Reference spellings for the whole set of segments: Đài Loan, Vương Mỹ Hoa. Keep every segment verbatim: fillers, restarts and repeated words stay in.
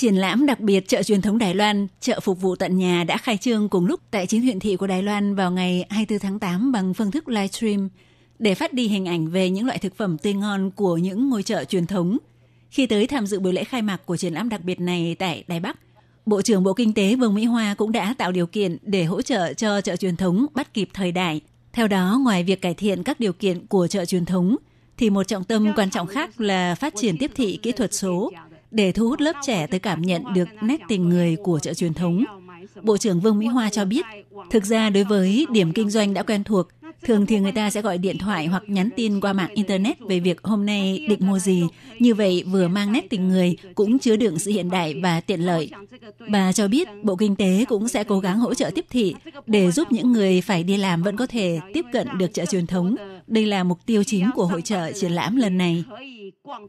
Triển lãm đặc biệt chợ truyền thống Đài Loan, chợ phục vụ tận nhà đã khai trương cùng lúc tại chín huyện thị của Đài Loan vào ngày hai mươi tư tháng tám bằng phương thức livestream để phát đi hình ảnh về những loại thực phẩm tươi ngon của những ngôi chợ truyền thống. Khi tới tham dự buổi lễ khai mạc của triển lãm đặc biệt này tại Đài Bắc, Bộ trưởng Bộ Kinh tế Vương Mỹ Hoa cũng đã tạo điều kiện để hỗ trợ cho chợ truyền thống bắt kịp thời đại. Theo đó, ngoài việc cải thiện các điều kiện của chợ truyền thống, thì một trọng tâm quan trọng khác là phát triển tiếp thị kỹ thuật số để thu hút lớp trẻ tới cảm nhận được nét tình người của chợ truyền thống. Bộ trưởng Vương Mỹ Hoa cho biết, thực ra đối với điểm kinh doanh đã quen thuộc, thường thì người ta sẽ gọi điện thoại hoặc nhắn tin qua mạng Internet về việc hôm nay định mua gì. Như vậy vừa mang nét tình người cũng chứa đựng sự hiện đại và tiện lợi. Bà cho biết Bộ Kinh tế cũng sẽ cố gắng hỗ trợ tiếp thị để giúp những người phải đi làm vẫn có thể tiếp cận được chợ truyền thống. Đây là mục tiêu chính của hội chợ triển lãm lần này.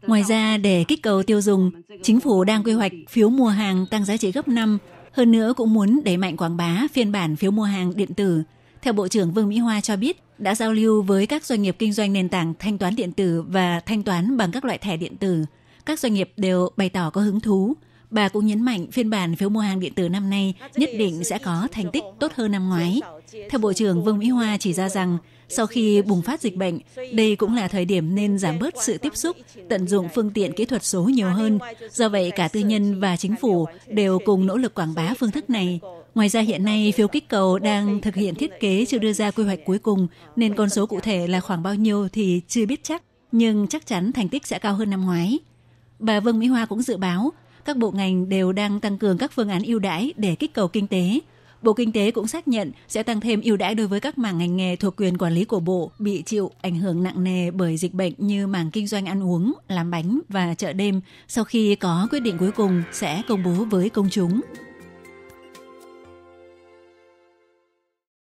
Ngoài ra, để kích cầu tiêu dùng, chính phủ đang quy hoạch phiếu mua hàng tăng giá trị gấp năm. Hơn nữa cũng muốn đẩy mạnh quảng bá phiên bản phiếu mua hàng điện tử. Theo Bộ trưởng Vương Mỹ Hoa cho biết, đã giao lưu với các doanh nghiệp kinh doanh nền tảng thanh toán điện tử và thanh toán bằng các loại thẻ điện tử. Các doanh nghiệp đều bày tỏ có hứng thú. Bà cũng nhấn mạnh phiên bản phiếu mua hàng điện tử năm nay nhất định sẽ có thành tích tốt hơn năm ngoái. Theo Bộ trưởng Vương Mỹ Hoa chỉ ra rằng, sau khi bùng phát dịch bệnh, đây cũng là thời điểm nên giảm bớt sự tiếp xúc, tận dụng phương tiện kỹ thuật số nhiều hơn. Do vậy, cả tư nhân và chính phủ đều cùng nỗ lực quảng bá phương thức này. Ngoài ra hiện nay, phiếu kích cầu đang thực hiện thiết kế chưa đưa ra quy hoạch cuối cùng, nên con số cụ thể là khoảng bao nhiêu thì chưa biết chắc, nhưng chắc chắn thành tích sẽ cao hơn năm ngoái. Bà Vương Mỹ Hoa cũng dự báo, các bộ ngành đều đang tăng cường các phương án ưu đãi để kích cầu kinh tế. Bộ Kinh tế cũng xác nhận sẽ tăng thêm ưu đãi đối với các mảng ngành nghề thuộc quyền quản lý của Bộ bị chịu ảnh hưởng nặng nề bởi dịch bệnh như mảng kinh doanh ăn uống, làm bánh và chợ đêm. Sau khi có quyết định cuối cùng sẽ công bố với công chúng.